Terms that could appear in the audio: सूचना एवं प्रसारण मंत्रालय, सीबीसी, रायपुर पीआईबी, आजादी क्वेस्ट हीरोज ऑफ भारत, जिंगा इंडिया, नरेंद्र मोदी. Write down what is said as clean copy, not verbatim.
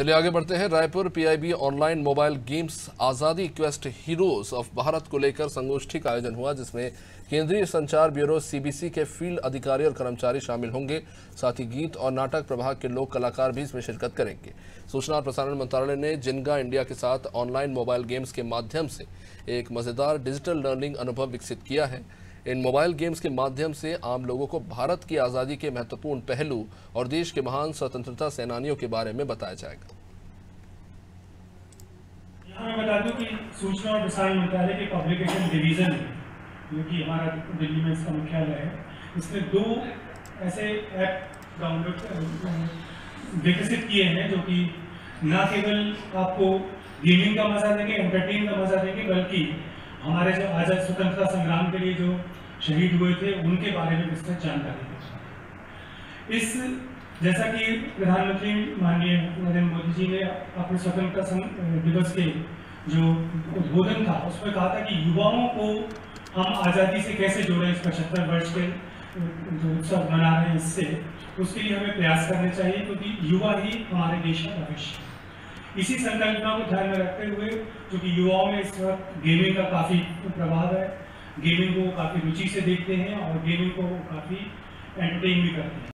चलिए आगे बढ़ते हैं। रायपुर पीआईबी online mobile games आजादी क्वेस्ट हीरोज ऑफ भारत को लेकर संगोष्ठी का आयोजन हुआ, जिसमें केंद्रीय संचार ब्यूरो सीबीसी के फील्ड अधिकारी और कर्मचारी शामिल होंगे। साथ ही गीत और नाटक प्रभाग के लोक कलाकार भी इसमें शिरकत करेंगे। सूचना और प्रसारण मंत्रालय ने जिंगा इंडिया के साथ ऑनलाइन मोबाइल गेम्स के माध्यम से एक मज़ेदार डिजिटल लर्निंग अनुभव विकसित किया है। इन मोबाइल गेम्स के माध्यम से आम लोगों को भारत की आज़ादी के महत्वपूर्ण पहलू और देश के महान स्वतंत्रता सेनानियों के बारे में बताया जाएगा। यहाँ मैं बता दूं कि सूचना और प्रसारण मंत्रालय के पब्लिकेशन डिवीजन है, जो कि हमारा दिल्ली में इसका मुख्यालय है, इसने दो ऐसे ऐप डाउनलोड विकसित किए हैं जो कि न केवल आपको गेमिंग का मजा देंगे, एंटरटेन का मजा देंगे, बल्कि हमारे जो आजाद स्वतंत्रता संग्राम के लिए जो शहीद हुए थे उनके बारे में विस्तृत जानकारी दें। इस जैसा कि प्रधानमंत्री माननीय नरेंद्र मोदी जी ने अपने स्वतंत्रता दिवस के जो उद्बोधन था उसमें कहा था कि युवाओं को हम आज़ादी से कैसे जोड़ें, इस 75 वर्ष के जो उत्सव मना रहे हैं इससे, उसके लिए हमें प्रयास करने चाहिए, क्योंकि युवा ही हमारे देश का भविष्य। इसी संकल्पना को ध्यान में रखते हुए, जो कि युवाओं में इस वक्त गेमिंग का काफ़ी प्रभाव है, गेमिंग को काफ़ी रुचि से देखते हैं और गेमिंग को काफ़ी एंटरटेन भी करते हैं।